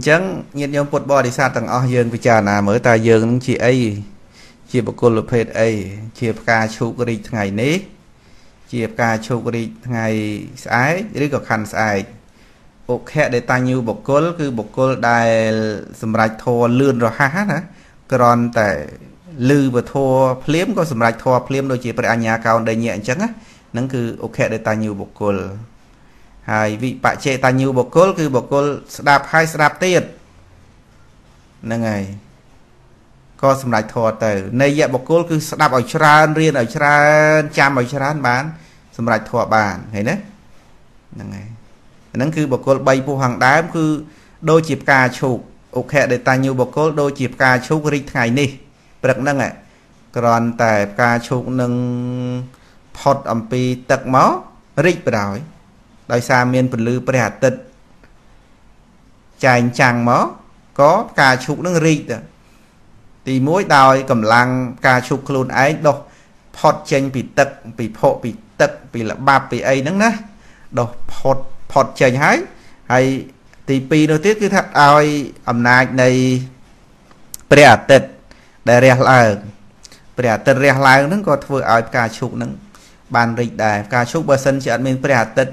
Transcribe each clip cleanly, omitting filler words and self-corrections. Chẳng nhiệt nhóm bột bò đi xa tầng o dương với chà nà mới ta dương chị ấy chia bọc cô lục hết ấy chia ca chụp đi ngày nế chia ca chụp đi ngày ái đi có khăn sai bộ khẽ để ta như bọc cô cứ bọc cô đài sầm rạch thô lươn rồi ha hát hả còn tại lư và thô phím có sầm rạch thô phím đôi chị phải nhà cao đầy nhẹ chẳng á nắng cứ ok để ta như bọc cô hai vị bạ chê ta như bọc cô cứ bọc cô đạp hai đạp tiền nâng ngày có sầm rạch thô từ này dạ bọc cô cứ đạp ở tràn riêng ở tràn chạm ở tràn bán sầm rạch thô bàn thấy đấy nâng ngày nắng cứ bọc cô bay bu hoàng đá cứ đôi chìp cà chụp ok để ta như bọc cô đôi chìp cà chụp rít ngày đi bật nâng ạ còn tại cà chụp nâng phọt âm pi tật máu rít bật đói đói xa miên bật lư bật hạt tật chàng chàng máu có cà chụp nâng rít thì mỗi đòi cầm lăng cà chụp luôn ấy đâu phọt chênh bị phọ bị tật bị là bạp bị ấy nâng ná đâu phọt phọt chênh hay thì pi nó tiết cứ thật ai âm nạc này bật hạt tật để rẻ lại bẻ tật rẻ lại nó có vừa ở cà chụp nó bàn rịch đài cà chụp bờ sân chuyện mình bẻ tật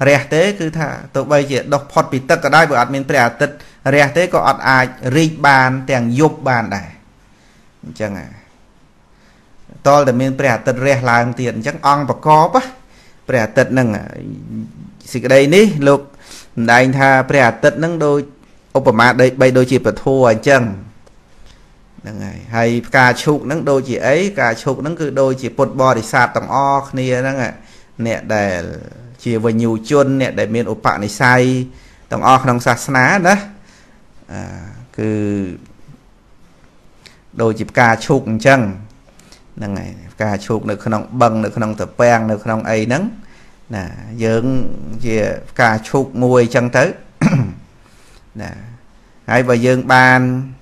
rẻ thế cứ thả tụi bây giờ đọc phật bị tật ở đây vừa mình bẻ tật rẻ thế có ọt ai rịch bàn tiền dục bàn này chẳng à to là mình bẻ tật rẻ lại tiền chắc on và có á bẻ tật nâng xì đây ní lục anh tha bẻ tật nâng đôi Obama đây bây đôi chỉ phải thua anh chẳng hay cà chụp nắng đôi chị ấy cà chụp nắng cứ đôi chị bột bò để sạt tầm o nia nắng ạ nè để chỉ vừa nhiều chôn nè để miền ốp bạn này sai tầm o không sạt ná đó cứ đôi chị cà chụp chăng nắng này cà chụp được không bằng được không tập bèn được không ấy nắng nè dưỡng chị cà chụp mùi chăng tới nè hay và dương ban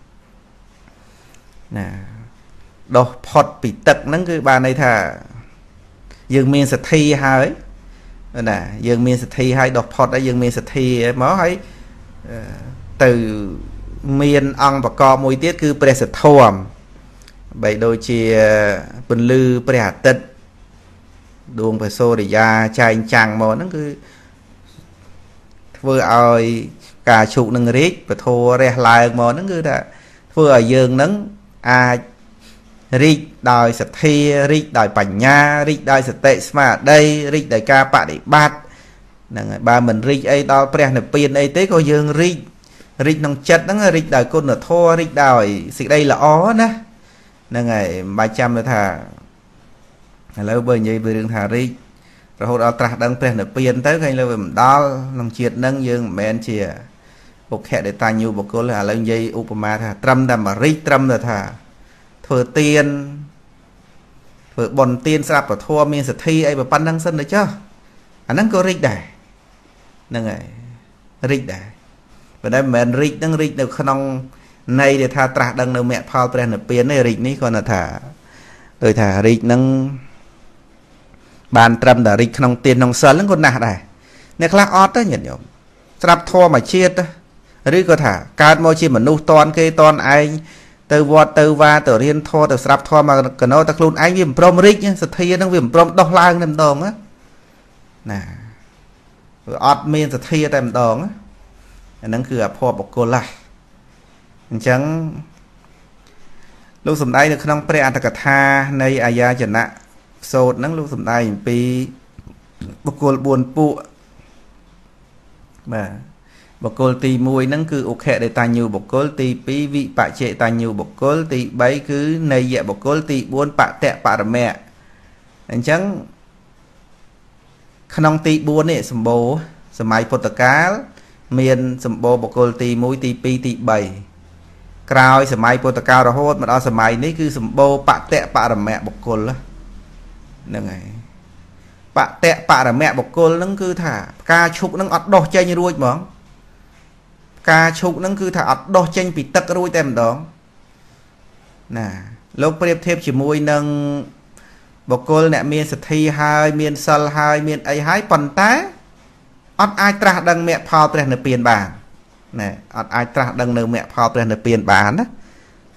nè đo phật bị tật nắng cứ bà này thà dương miên sạch thi hai nè dương miên sạch thi hai đọc phật đã dương miên sạch thi máu ấy từ miên ăn và co môi tiết cứ bè sạch thòm bảy đôi chia bình lư bè tật đuông phải xô để ra chai chàng mò nó cứ vừa ơi cà chụp nâng rít và thô rè lại mò nó cứ đã vừa dương nắng à rít đòi sạch thi rít đòi bảnh nha rít đòi sạch tệ mà đây rít đòi ca bạn để bát ba mình rít ấy đo pre là pin ấy tế có dương rít rít nông chất nó rít đòi côn là thô rít đòi xịt đây là ó nè nè ngày 300 là thà lâu bơi như bơi đường thà rít rồi hồi đó ta đang pre là pin tới ngay lâu đó nông triệt nâng dương men chìa bộc hẹn để ta nhiều bộc cô là lên dây Obama thà trăm đầm mà rít trăm là thà thừa tiền thừa bòn tiền sạp và thua miên sạch thi ấy và pan đăng sân đấy chứ anh đang có rít đẻ nè ngày rít đẻ và đây mẹ rít đang rít được không nay để thà trả đằng đầu mẹ Paul Brand được tiền này rít ní còn là thà rồi thà rít đang bàn trăm là rít không tiền không sân lắm còn nạt này nè khác ót đó nhận nhộm sạp thua mà chia đó rít có thả cát môi chi mà nu toàn kê toàn anh từ vọt từ va từ riêng thô từ sập thô mà cần nói ta luôn anh viêm prom rít nhá sạch thi nó viêm prom đong lang nằm đòn á nè ọt miên sạch thi nằm đòn á nắng cứ à phò bọc cô lại chẳng lúc sầm đây được không pre ta cả tha nay aya chẩn nã sốt nắng lúc sầm đây pi bọc cô buồn pụ mà bọc cô tì mùi nắng cứ ục hệ để ta nhiều bọc cô tì bí vị bạ trệ ta nhiều bọc cô tì bấy cứ này dẹ bọc cô tì buôn bạ tẹ bạ mẹ anh chẳng khăn ông tì buôn ấy xâm bố xâm máy phô tạc cá miền xâm bố bọc cô tì mùi tì pi tì bầy krao xâm máy phô tạc cá rồi hốt mà đó xâm máy này cứ xâm bố bạ tẹ bạ mẹ bọc cô lắm nâng này bạ tẹ bạ mẹ bọc cô nắng cứ thả ca chụp nắng ọt đỏ chay như ruột mỏng cà chụp nắng cứ thả đo chanh bị tật rồi tem đó nè lúc bây giờ chỉ môi nâng bọc cô nè miên sạch thi hai miên sal hai miên ấy hai phần tá ớt ai tra đằng mẹ phao tre nửa tiền bà nè ai trả đằng nơi mẹ phao tiền được tiền bán đó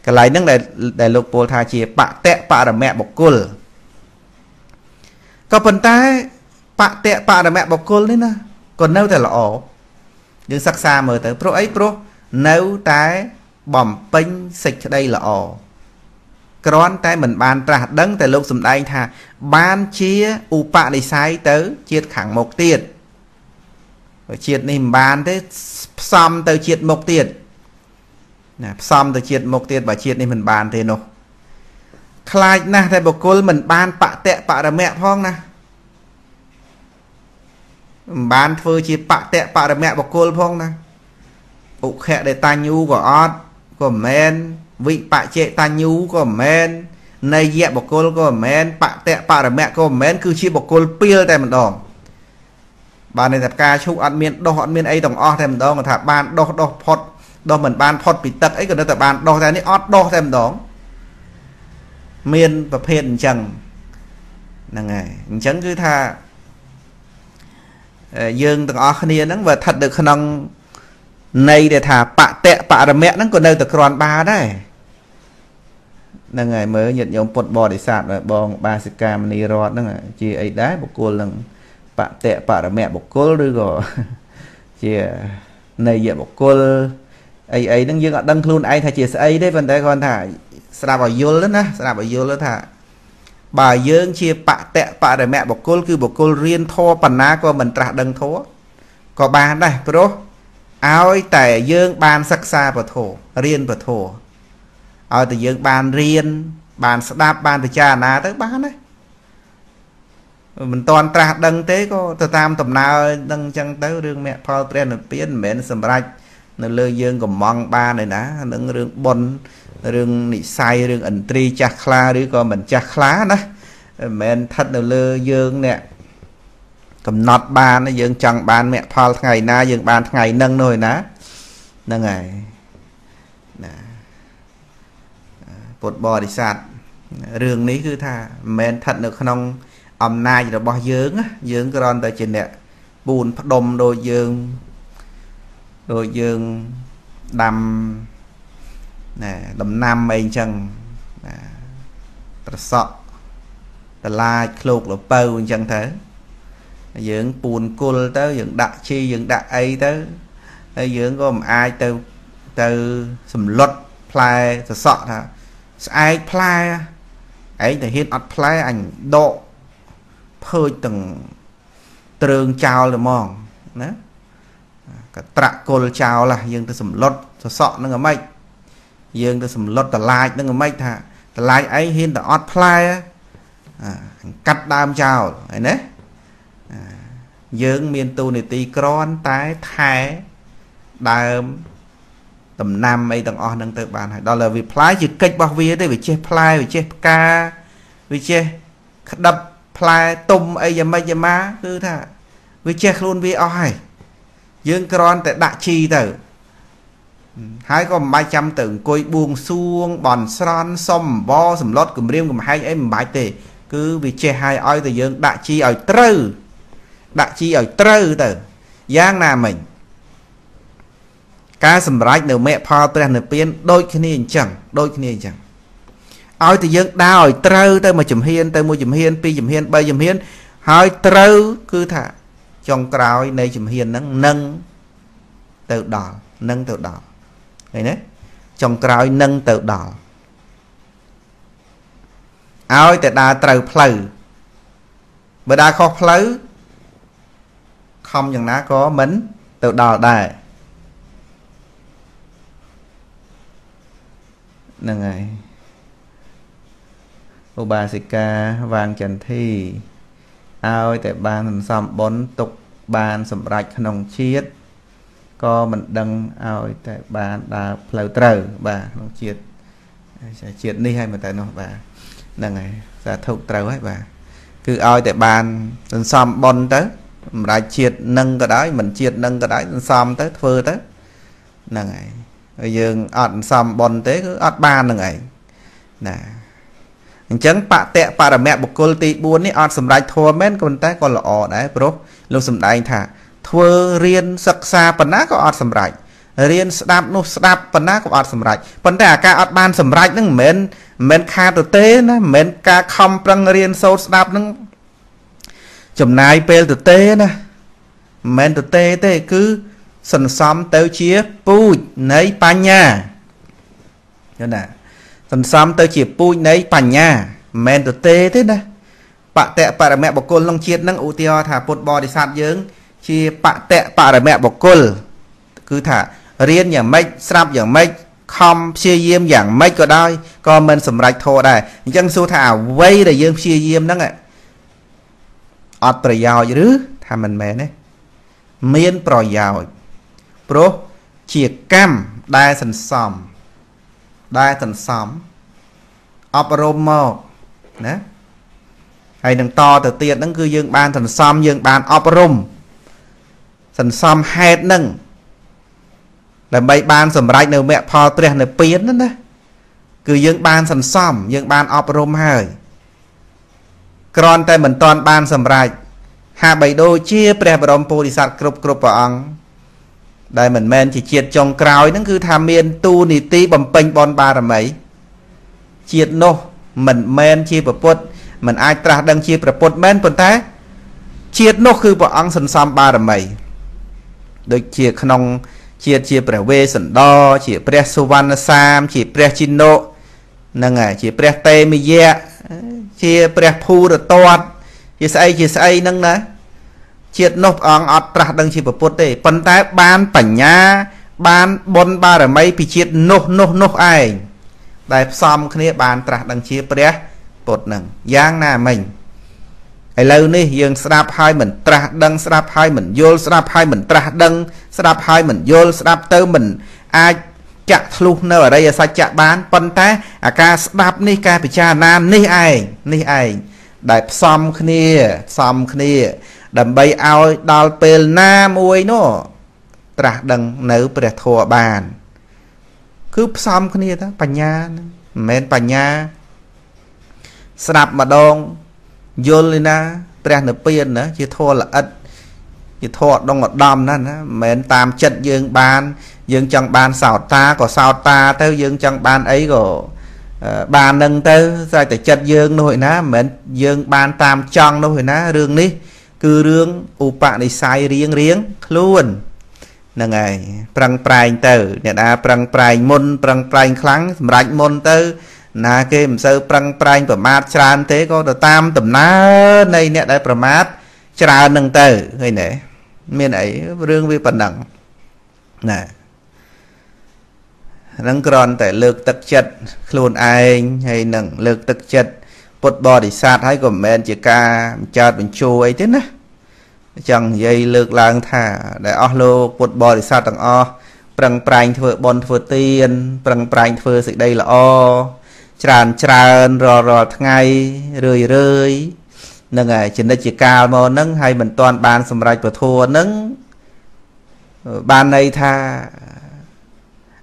cái lấy nước này để lục bồ thà chia bạ tẹt bạ là mẹ bọc côn có phần tai bạ tẹt bạ là mẹ bọc côn đấy nè còn nấu thì là ổ nhưng sắc xa mới tới pro ấy pro nấu tái bỏm pênh xịt đây là ổ còn tay mình bàn trả đấng tại lúc sầm đây thà ban chia u bạ đi sai tới chia khẳng một tiền triệt này bàn thế xong tới triệt một tiền nè xong tới triệt một tiền và triệt này mình bàn thế nó khai na thầy bọc côn mình bàn bạ tẹ bạ là mẹ phong nè bàn phơi chỉ bạ tẹ bạ là mẹ bọc côn phong nè ụ khẹ để ta nhu của ọt của men vị bạ trệ ta nhu của men này dẹ bọc côn của men bạ tẹ bạ là mẹ của men cứ chỉ bọc côn pia tại mình đòn bà này thật ca chúc ăn miên ấy tổng o thêm đó mà thả ban đo đo phật đo mình ban phật bị tật ấy còn nó tập ban đo ra ní ót đo thêm đó miên và phên chẳng là ngày chẳng cứ tha dương tổng o khnia nắng và thật được khả năng này để thả bạ tẹ bạ là mẹ nắng còn đâu từ còn ba đấy là ngày mới nhận nhóm bột bò để sạt và bong ba sika cam ni rót nữa chị ấy đá một cô lần bạn tệ bạn là mẹ bọc cô rồi gọi chị này dạy bọc cô ấy ấy đang dương đăng luôn ai thầy chị sẽ ấy đấy vấn đề con thả sao vào vô lớn á sao vào vô lớn thả bà dương chia bạn tệ bạn là mẹ bọc cô cứ bọc cô riêng thô bằng ná của mình trả đăng thố có bàn này pro áo tại dương bàn sắc xa và thổ riêng và thổ ở từ dương bàn riêng bàn sẽ đáp bàn từ cha ná tới bán đấy mình toàn trả đăng tế có từ tam tầm nào đăng chân tới rương mẹ phao tên là biến mến sầm rạch nó lơ dương của mong ba này đã nâng rương bồn rương nị sai rương ẩn tri chạc khla đi coi mình chạc khá đó mình thật là lơ dương nè cầm nọt ba nó dương chẳng ban mẹ phao ngày na dương ban ngày nâng nồi ná nâng ngày bột bò đi sạt rương ní cứ tha mình thật được không hôm nay là bao dưỡng con tại trên nè buồn đom đôi dương đầm nè đầm nam anh chân sọ là lục là bầu chân thế dưỡng buồn côn tới dưỡng đại chi dưỡng đại ấy tới dưỡng có ai từ từ sầm luật play sọ hả ai play ấy thì hiện play ảnh độ hơi từng trường chào là mòn đó cái trạ côn chào là dương ta sầm lót sọ nó ngầm mây dương ta sầm lót ta lại nó ngầm mây thà ta lại ấy hiên ta ót play cắt đam chào ấy nè dương miền tu này tì cron tái thái đam tầm nam ấy tầng on đang tự bàn đó là vì play chỉ cách bao vía đây vì chơi play vì chơi ca vì chơi đập play tôm ấy giờ mấy giờ má cứ thà với che luôn với oi dương con tại đại chi tử hai con mai trăm tử côi buông xuông bòn son xom bo sầm lót cùng riêng cùng hai em bài tề cứ vì che hai oi từ dương đại chi ở trơ tử giang là mình cá sầm rách nửa mẹ pha tên nửa biến đôi khi nên chẳng ôi thì dương đau rồi trâu tới mà chùm hiên tới mua chùm hiên pi chùm hiên bay chùm hiên hỏi trâu cứ thả trong cõi này chùm hiên nâng tự đỏ này đấy trong cõi nâng tự đỏ ôi thì đa trâu phơi bữa đa khó phơi không chẳng ná có mến tự đỏ đây nè này ô bà sĩ ca vàng trần thi ao tại bàn thành xóm bốn tục bàn sầm rạch nồng chiết co mình đăng ao tại bàn đà phèo trời bà nồng chiết chiết đi hay mà tại nó bà là ngày giả thục trời ấy bà cứ ao tại bàn thành xóm bốn tới lại chiết nâng cái đấy mình chiết nâng cái đấy xóm tới phơi tới là ngày bây giờ ăn xóm bốn tới cứ ăn bàn là ngày nè chẳng bạ tẹ bạ là mẹ bọc cô tí buồn ní ọt sầm đáy thua mến con ta còn là ọ đấy bố lúc sầm đáy thả thua riêng sắc xa bẩn ná có ọt sầm đáy riêng đáp nô đáp phần nào cũng ở sầm rải phần nào cả ở ban sầm rải nâng mến mến kha tử tế nè mến cả không răng riêng sâu đáp nâng chấm này pel tử tế nè mến tử tế thế cứ sần xóm tới chia pui nấy pan nha thế nè sần xóm tới chia pui nấy pan nha mến tử tế thế nè bạn tệ bà mẹ bọc côn long chiết nâng ưu tiêu thả bột bò để sát dưỡng chia bạn tệ bà mẹ bọc côn cứ thả riêng nhà mấy sạp dạng mấy không chia diêm dạng mấy có đôi còn mình sầm rạch thô này dân số thả vây để dương chia diêm đó ạ ọt bởi giàu chứ thả mình mẹ đấy miên bởi giàu pro chia cam đai thần xóm ọp rôm màu nè hay đừng to từ tiền nó cứ dương ban thần xóm dương ban ọp rôm thần xóm hết nâng là mấy ban sầm rạch nơi mẹ phò tiền nơi biến đó nè cứ dương ban sần xóm dương ban ọp rôm hơi còn tay mình toàn ban sầm rạch hạ bảy đô chia bè bờ rôm pô đi sát cướp cướp vào ăn đây mình men chỉ triệt trồng cào nó cứ tham miên tu nị tí bầm pênh bon ba là mấy triệt nô mình men chia bờ pốt mình ai tra đăng chia bờ pốt men bần té triệt nô cứ vào ăn sần xóm ba là mấy đôi chia khong chia bè về sần đo chia bè suvan sam chia bè chino nâng à chia bè tê mi ye chia bè phu rồi toan chia say nâng nè triệt nộp ăn ọt tra đăng chi bột đấy phần tái ban bảnh nhá ban bon ba là mấy bị triệt nộp ai đại xong cái này ban tra đăng chi bột nè giang nà mình ai lâu nè dương sáp hai mình tra đăng sáp hai mình vô sáp hai mình tra đăng sáp hai mình vô sáp tới mình ai chặt luôn nơi ở đây là sao chặt bán phần tái à ca sáp nè ca bị cha nam nè ai đại xong cái này đầm bay ao đào pel na muối nó trả đằng nấu bể thua bàn cứ xong cái này đó bành nha men bành nha sạp mà đông yolina bể nấu piên nữa chỉ thua là ít chỉ thua đông ngọt đầm nè men tam chật dương bàn dương chẳng bàn sào ta theo dương chẳng bàn ấy rồi bàn nâng tới sai từ chật dương nội ná men dương bàn tam chăng nội ná rương ní cứ rương upa này sai riêng luôn nè ngày prang prang từ nè đã prang prang kháng rạch môn từ là cái sơ prang và mát tràn thế có được tam tầm ná này nè đã mát tràn nâng từ người nè miền ấy rương vi phần đẳng nè nâng còn tại lực tật chật luôn ai hay nâng lực tật chật bột bò để sát hay của men chỉ ca chặt mình chua ấy thế nè chẳng dây lược lang thả để alo bột bò để sát tầng o prang prang thưa bon thưa tiền prang prang thưa sự đây là o tràn rò ngay rơi nâng ngày trên đây chỉ ca mà nâng hay mình toàn ban sầm rạch và thua nâng ban này tha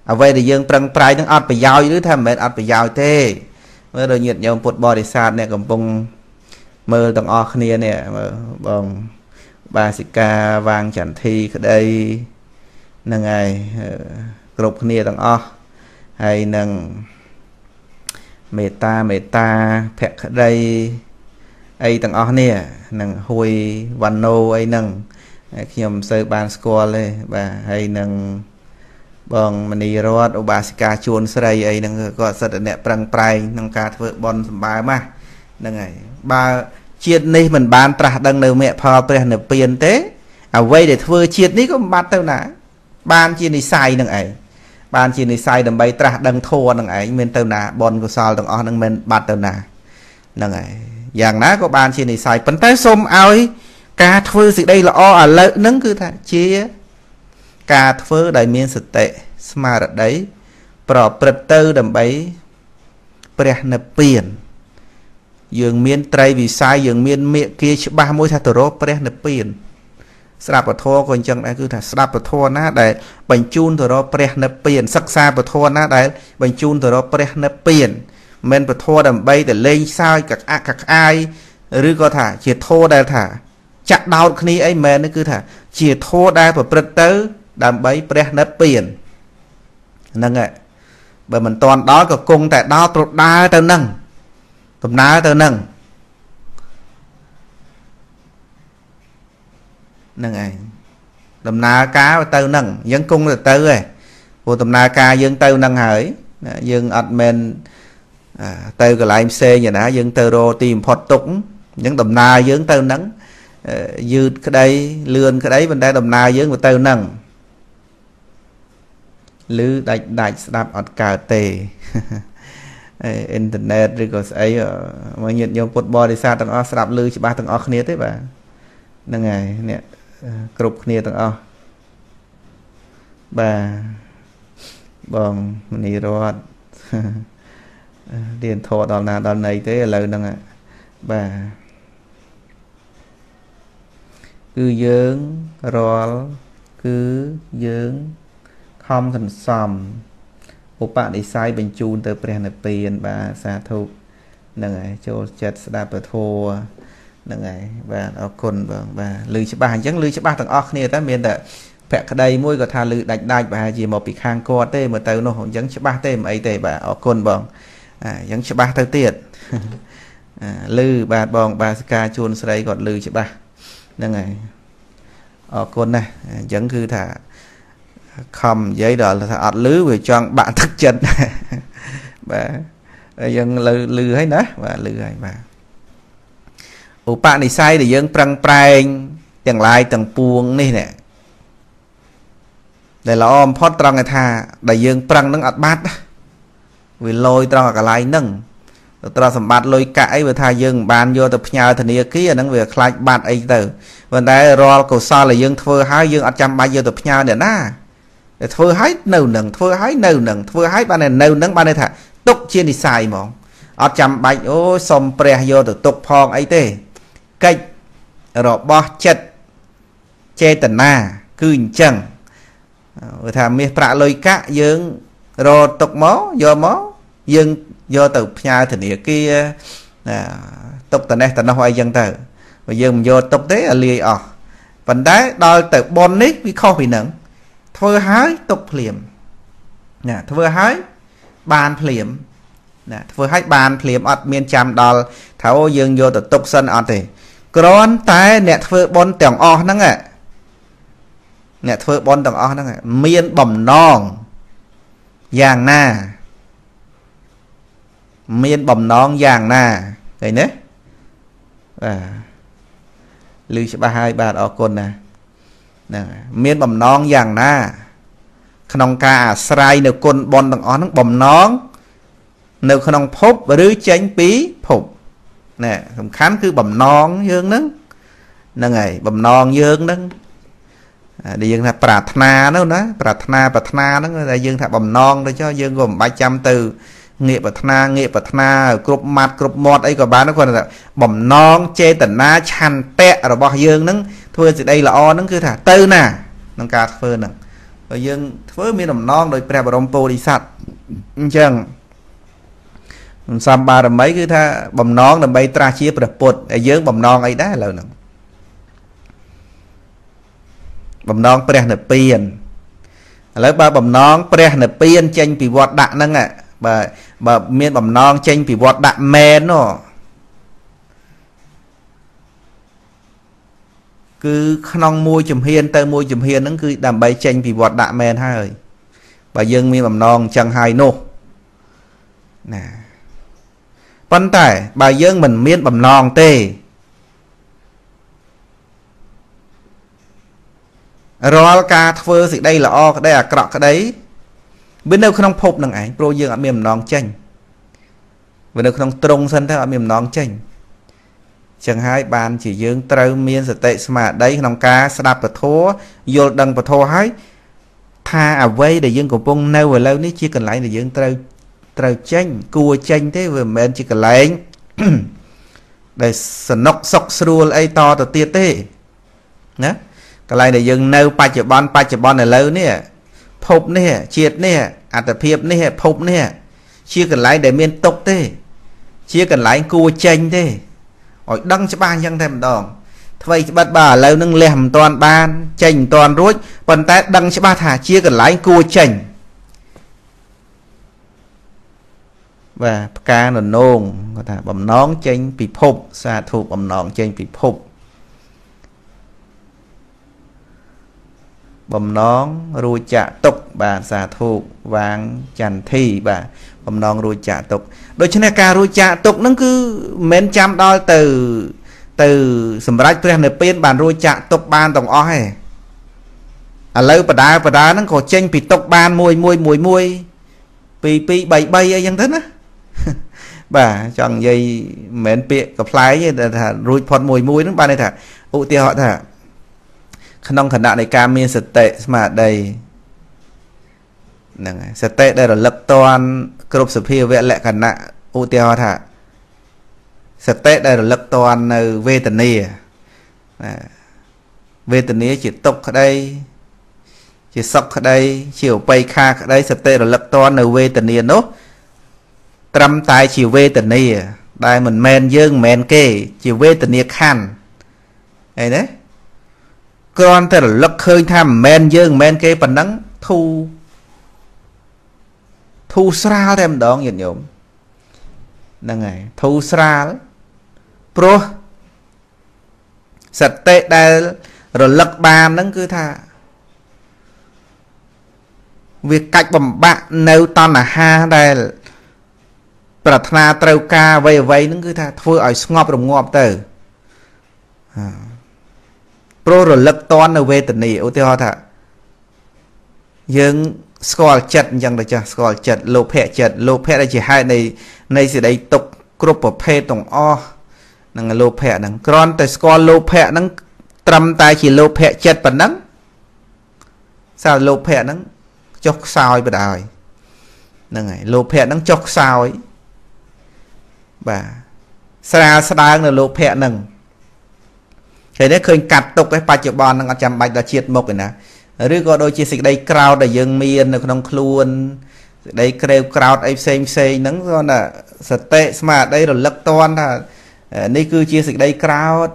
ở vậy thì dương prang prang nâng ăn phải giàu chứ thà mình ăn phải giàu thế mới được nhiệt nhom bột bò để sạt này cầm bông mơ tầng o khnia này bông ba sĩ ca vàng chẳng thi đây là ngày group khnia tầng o hay nâng meta thẹt đây ấy tầng o nè nâng hôi vano ấy nâng khi nhom sơ ban score đây và hay nâng bằng mình đi rồi ở ba sĩ ca chôn sơ đây ấy nâng có sơ đẹp prang prang nâng ca vợ bon bài mà nâng ngày ba chiết này mình bán trả đằng nơi mẹ phò bè nơi tiền tế à vậy để vợ chiết này có bắt tao nã ban chiết này sai nâng ấy ban chiết này sai đầm bay trả đằng thua nâng ấy mình tao nã bon của sao đằng on nâng mình bắt tao nã nâng ấy dạng ná có ban chiết này sai vẫn tới xôm ơi ca vợ gì đây là o à lợi nâng cứ thà chia ca phơ đại miên sật tệ mà đấy bỏ bật tư đầm bấy bè nập biển dường miên tây vì sai dường miên miệng kia chứ ba mối thà tổ rốt bè nập biển sạp và thô còn chẳng đã cứ thà sạp và thô ná để bánh chun tổ rốt bè nập biển sắc xa và thô ná đấy bánh chun tổ rốt bè nập biển men và thô đầm bay để lên sai các ai rư có thả chỉ thô đây thả chặt đau khi ấy men nó cứ thả chỉ thô đây và bật tư đầm bấy bè nập biển nâng ạ bởi mình toàn đó có cung tại đó trột đá tao nâng tùm ná tao nâng nâng ạ tùm ná cá tao nâng dân cung là tao rồi vô tùm ná cá dân tao nâng hỡi dân admin tao gọi lại MC nhà đã dân tao rô tìm phọt tụng dân tùm ná dân tao nâng dư cái đây lươn cái đấy mình đang tùm ná dân tao nâng lư đại đại đạp ở cả tề internet rồi có ấy mà nhận nhiều football thì sao thằng o đạp lư chỉ ba thằng o khné thế bà năng ngày nè group khné thằng o bà bong này rồi điện thoại đòn nào đòn này thế là năng ạ bà cứ dướng rồi cứ dướng không thành xòm một bạn đi sai bên chun từ Prenapien và xa thục nâng ấy cho chết đạp ở thua nâng ấy và ở con và lưu cho bà chẳng lưu cho bà thằng ốc này ta miền đã vẽ cái đây môi có thà lưu đánh đánh và gì một bị khang co tê mà tao nó không dẫn cho bà tê mấy tê bà ở con bọn dẫn cho bà tao tiệt lưu bà bọn bà ca chôn sau đây còn lưu cho bà nâng ấy ở con này dẫn cứ thả không giấy đó là thật lứa về cho bạn thức chân và dân lư hay nữa và lư hay mà ủa bạn này sai để dân trăng prang chẳng lại tầng buông này nè để là om phót trăng này thà đại dương trăng nắng ạt bát vì lôi trăng cả lại nâng trăng sầm bát lôi cãi với thà dân bàn vô tập nhà thần địa kia nắng về khai bát ấy từ vấn đề rồi cầu sao là dân thưa hai dân ạt chăm ba vô tập nhà để na thưa hết nâu nâng thưa hết ban này nâu nâng ban này thà tục trên đi xài mỏng ở chăm bạch ô xòm pre vô được tục phong ấy tê cách rồi bỏ chật che tần na cứ chẳng thà mi pra lôi cá dương rồi tục máu dương do từ nhà thì địa kia tục tần này tần nó hoài dân từ và dương vô tục thế là lìa ở vấn đề đòi từ bon nít vì không bị nặng thưa hái tục liềm nè thưa hái bàn liềm nè thưa hái bàn liềm ở miền Tràm đò tháo dương vô từ tục sân ở thì còn tại nè thưa bon tẻng o năng ạ nè thưa bon tẻng o năng ạ miền bầm non vàng na miền bầm non vàng na đấy nè lưu cho ba hai bạn ở cồn nè miền bầm nón vàng na khăn cà sài nấu côn bòn đằng ón bầm nón nấu khăn phốp rưới chén pí phốp nè không khám cứ bầm nón dương nấng nâng này bầm nón dương nấng để dương thà prát na đâu nè prát na đó là dương thà bầm nón để cho dương gồm 300 từ nghệ prát na group mod ấy có bán nó còn là bầm nón che tần na chăn tẹt rồi bỏ dương nấng thưa thì đây là o nó cứ thả tư nè nâng cao phơ nè rồi dân phơ miền đồng non rồi pre bồng po đi sạch chẳng xăm ba làm mấy cứ tha bồng non làm bay tra chia bật bột ở dưới bồng non ấy đã là nè bồng non pre nè piền lấy ba bồng non pre nè piền tranh bị vọt đạn nâng ạ bà miền bồng non tranh bị vọt đạn men nó cứ không mua chùm hiên tới mua chùm hiên nó cứ đàm bay tranh vì vọt đạ men hai rồi bà dương mi bầm non chẳng hai nô nè vấn tải bà dương mình miên bầm non tê rồi ca thơ thì đây là o đây là cọ cái đấy bên đâu không phục đằng ảnh pro dương ở miền non tranh bên đâu không trung sân theo ở miền non tranh chẳng hai bàn chỉ dương trâu miên sở tệ mà đây nòng cá đạp và thua vô đằng và thua hết tha à vây để dương của bông nâu và lâu ní chỉ cần lại để dương trâu trâu chanh cua chanh thế vừa men chỉ cần lại để sọc sọc srul ấy to từ tiệt thế nhá cái này để dương nâu ba chục bon này lâu nè phụp nè chiết nè à tập hiệp nè phụp nè chỉ cần lại để miên tục thế chỉ cần lại cua chanh thế đăng cho ba dân thêm đòn vậy bắt bà lâu nâng lèm toàn ban chành toàn rối còn ta đăng cho ba thả chia cần lái cua chành và ca nôn nôn có thể bầm nón chênh bị phục xa thuộc bầm nón chênh bị phục bầm nón ruồi chạ tục và xa thuộc vàng chàn thi và bầm nón ruồi chạ tục đối chứ này ca ruồi chạ tục nó cứ mến chăm đôi từ từ sầm rách tôi này bên bàn ruồi chạ tục bàn tổng o hay à lâu bà đá nó có chênh bị tục bàn mùi mùi mùi mùi bị bảy bay ấy dân thích á bà chọn dây mến bịa cặp lái như là ruồi phọt mùi mùi nó ba này thả ụ tiêu họ thả khả năng thần đạo này ca miên sật tệ mà đầy sật tệ đây là lập toàn cộp sập hiu vẽ lại khả năng ụ tiêu họ thả sật tệ đây là lập toàn về tận nề về tận nề chỉ tục ở đây chỉ sọc ở đây chiều bay kha ở đây sật tệ là lập toàn ở về tận nề nốt trăm tay chiều về tận nề đây mình men dương men kê chiều về tận nề khăn này đấy con ta lật khơi tham men dương men kê phần nắng thu thu sao thêm đó nhiệt nhộm là ngày thu sao pro sạch tệ đây rồi lật bàn nắng cứ tha việc cách bầm bạc nêu toàn là ha đây bà thna trâu ca vây vây nắng cứ tha thôi ở ngọp đồng ngọp từ pro rồi lập toàn ở về tận này ô tiêu thà nhưng score chật chẳng được chưa score chật lốp hẹ là chỉ hai này này sẽ đây tục group ở phe tổng o năng lốp hẹ năng con tại score lốp hẹ năng trầm tai chỉ lốp hẹ chật bản năng sao lốp hẹ năng chọc soi bật ơi năng này lốp hẹ năng chọc soi bà sao sao đang là lốp hẹ năng thế đấy khơi cắt tục cái bạch bòn đang chạm bạch là triệt mộc rồi nè, rồi có đôi chia sẻ đây crowd để dương miên được nông luôn, đây kêu crowd ấy xem nắng do là sệt tệ mà đây là lật toàn là đây cứ chia sẻ đây crowd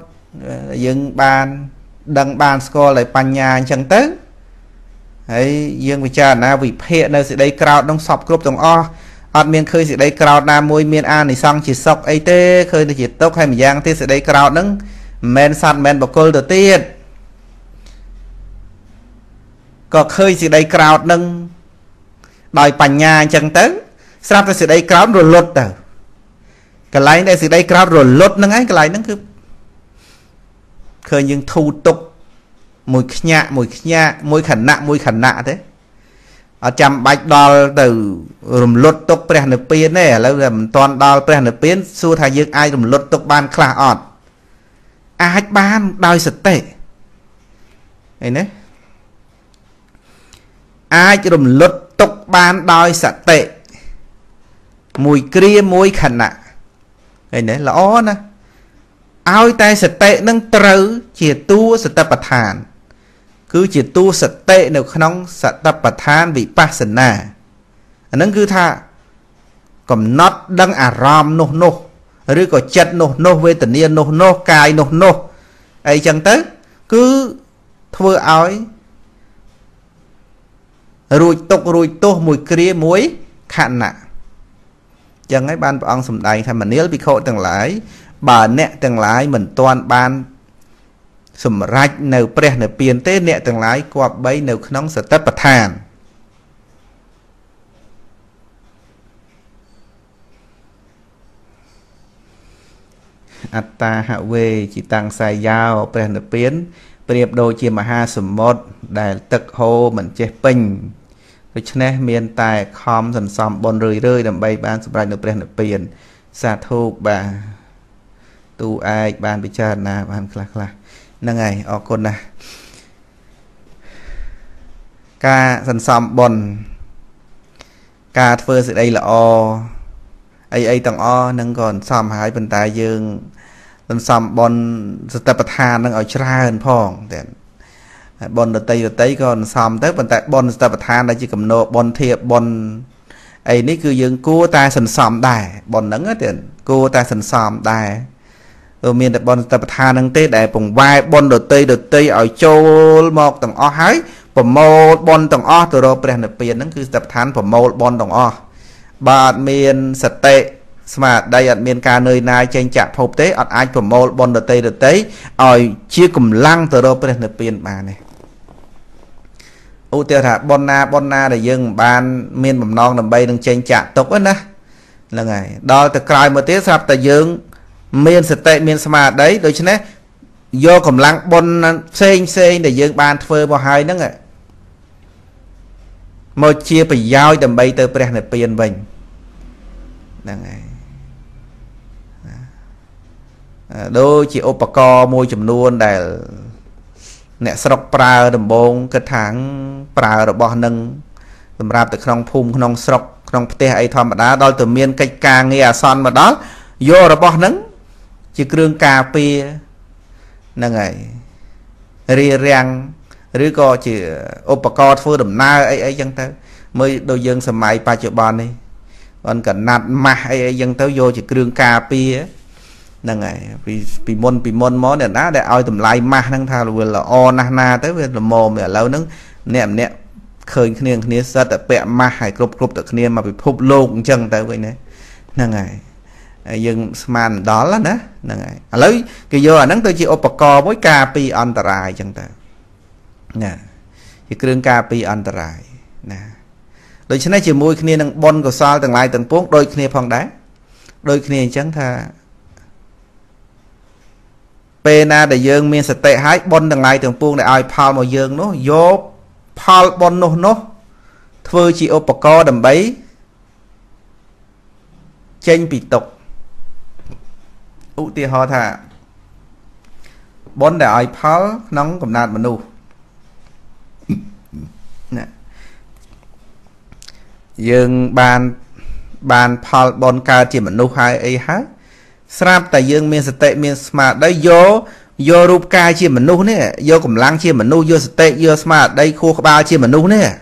dương ban đăng ban score lại pan nhà chẳng tới, ấy dương bây giờ na vì hiện nơi sệt đây crowd đông sọc group đồng o, ăn miên khơi sệt đây crowd nam môi miên an thì xong chỉ sọc ấy thế khơi là chỉ tốc hay mà giang thế sệt đây crowd nắng men san men bọc côn đầu tiên có khơi gì đây crowd nâng đòi bàn nhà chẳng tới sao cái sự đây crowd rồi lột tờ cái lái đây sự đây crowd rồi lột nâng ấy cái lái nâng cứ khơi nhưng thu tục mùi nhạ mùi khẩn nạ thế ở trăm bạch đo từ rùm lột tục bèn được pin này là làm toàn đo bèn được pin xua thay dương ai rùm lột tục ban khla ọt a hách ban đòi sật tệ này đấy ai cho đùm lột tục ban đòi sật tệ mùi kia mùi khẩn nạ này đấy là ó nè ai tay sật tệ nâng trừ chỉ tu sật tập thàn cứ chỉ tu sật tệ nếu không sật tập thàn bị passion nè nâng cứ tha cầm nót đăng aram nô rồi có chất nô về tình yên nô cài nô ấy chẳng tới cứ thưa áo rồi tục mùi kia muối khăn nạ chẳng ấy ban ông sầm đài thầm mình nếu bị khổ từng lái bà nẹ từng lái mình toàn ban sầm rạch nêu pre nêu tiền tết nẹ từng lái qua bấy nêu nóng sợ tất bật thàn Atta hạ về chỉ tăng sai giao bền được biến đẹp đôi chia mà ha sầm một đại tật hồ mình chế bình rồi nè miền tài khom dần xóm bồn rơi đầm bay ban sập lại được bền được biến xa thu bà tu ai ban bị chán na ban khla nâng ngày ở con nè ca dần xóm bồn ca phơi sự đây là o ai tầng o nâng còn xóm hai bên tai dương lần xóm bon tập thàn nâng ở tra hơn phong để bon tây còn xóm tới bên tai bon tập thàn đây chỉ cầm nô bon thiệp bon ấy ní cứ dương cua ta sần xóm đài bon nắng á tiền cua ta sần xóm đài rồi miền tập bon tập thàn nâng tê đài vùng vai bon tây ở châu một tầng o hái bồn mô bon tầng o từ đó bèn được biển nâng cứ tập thàn bồn mô bon tầng o bà miền sạch tệ mà đây miền ca nơi này trên chạm hộp tế ở ai của mô bọn được tế ỏi chia cùng lăng từ đâu bên tiền mà này ưu tiêu hạt bona để dừng bàn miền mầm non nằm bay đừng trên chạm tốt đó là ngày đó từ cài một tiếng sạp tại dương miền sạch tệ miền mà đấy đối chứ nè vô cùng lăng bọn xe để dương bàn phơi vào hai nữa ngại một chia phải giao đầm bay từ bên này tiền mình đôi chị Opaco môi chùm luôn để nè sọc pra đầm bông cái tháng pra đầm bông nâng đầm ra từ khung phum khung sọc khung tê ai thầm mà đã đôi từ miền cây càng nghe son mà đó vô đầm bông nâng chị kêu cà phê nè ngày ri rang rưỡi co chị Opaco phơi đầm na ấy chẳng tới mới đôi dương sầm mai pa triệu ban đi còn cả nạt mà ấy dân tới vô chỉ kêu cà phê là ngày vì môn món để ná để ao tầm lai mà đang thao vừa là o na na tới vừa là mồm để lâu nắng nẹm nẹm khơi khné ra tập bẹ mà hải cướp tập khné mà bị phụp lô cũng chân tới vậy này là ngày dân man đó là nè là ngày lấy cái vô là nắng tới chỉ Opaco với cà phê an tarai chân tới nè chỉ kêu cà phê an tarai nè đôi chân này chỉ môi kia năng bon của sao từng lại từng cuốn đôi kia phong đá đôi kia chẳng thà pena để dương miên sạch tệ hái bon từng lại từng cuốn để ai pal mà dương nó vô pal bon nó thưa chị Opaco đầm bấy trên bị tục ưu tiên họ thà bon để ai pal nóng cầm nạt mà nụ dương bàn pal bon ca chỉ mình nô hai ấy há sáp tại dương miền sạch tệ miền smart đây vô rup ca chỉ mình nô nè vô cùng lang chỉ mình nô vô sạch tệ vô smart đây khô ba chỉ mình nô nè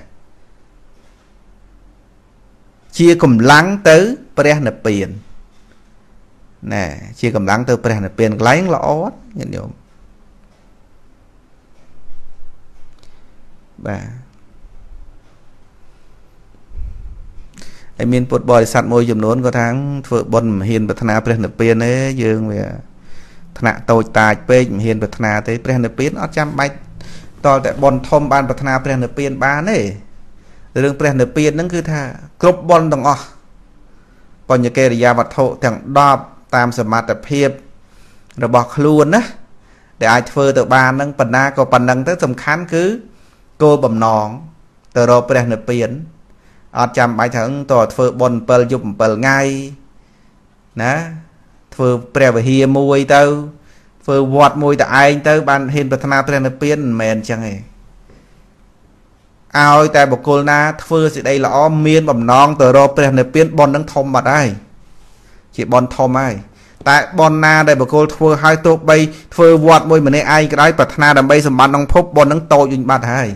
chia cùng lắng tới prehn tiền nè chia cùng lắng tới prehn tiền lấy lõ nhận được bà em miền Phật bồi sát môi dùm nón có tháng vợ bôn hiền bậc na prehn pien ấy dương về thna tôi tài pe hiền bậc na tới prehn pien ở trăm bạch to tại bôn thom ban bậc na prehn pien ban ấy đường prehn pien nứng cứ tha cướp bôn đồng ó còn như kê ra vật thụ thằng đo tam sầm mặt tập hiệp rồi bỏ luôn á để ai phơi tự ban nâng bậc na có bậc nâng tới tầm khán cứ cô bầm nòng từ rồi prehn pien ở trăm bài thẳng tỏ phơ bồn bờ dục bờ ngay nè phơ bè về hìa môi tao phơ vọt môi tại anh tao ban hiền bật na tên là piên mền chẳng hề ao tại bọc cô na phơ sẽ đây là om miên bầm non tờ rô tên là piên bồn đang thông mặt ai chị bồn thông ai tại bồn na đây bọc cô phơ hai tốt bay phơ vọt môi mình ai cái đấy bật na đầm bay sầm bàn nông phúc bồn đang tội dùn bạt hai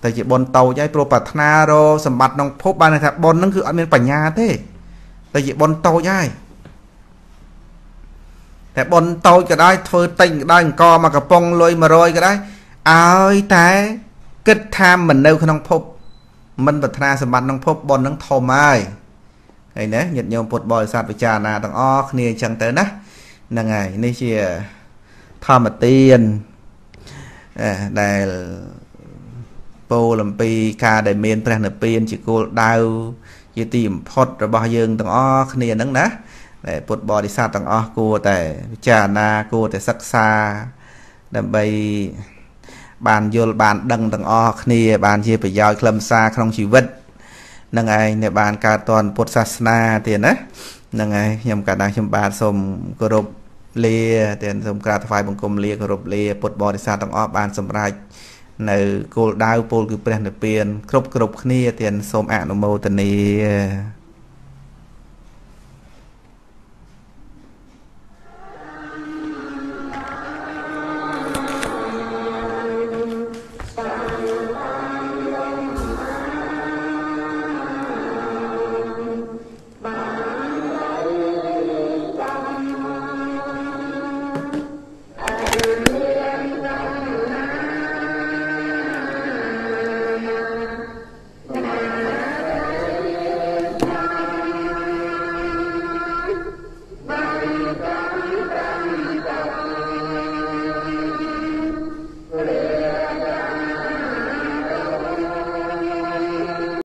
tại chị bồn tàu chạy pro bát na rồi sầm bát nông phốp ban này thà bồn nó cứ ăn bên bản nhà thế tại chị bồn tàu chạy tại bồn tàu cái đấy thôi tỉnh đang co mà cặp bông lôi mà rồi cái đấy ai thế kết tham mình đâu không nông phốp mình bát na sầm bát nông phốp bồn nó thòm ai này nè nhiệt nhiều một bồi sạt với trà nà thằng o kia chẳng tới đó là ngày nay chị tham mặt tiền đây cô làm pi ca để miền prehn pien chỉ cô đào chỉ tìm phật rồi bao dương tầng o kia nắng đá để bột bò đi xa tầng o cô tại trà na cô tại sắc xa đầm bay bàn vô bàn đằng tầng o kia bàn chia phải giao lâm xa không chỉ vật nâng ai nè bàn ca toàn bột sasna tiền á nâng ai nhầm cả đang chấm bàn xồm cơ rộp lia tiền xồm ca phai bằng côm lia cơ rộp lia bột bò đi xa tầng o bàn xồm ra nơi cô đau pol cứ prehn pien គ្រប់គ្នា ទានសូមអនុមោទនា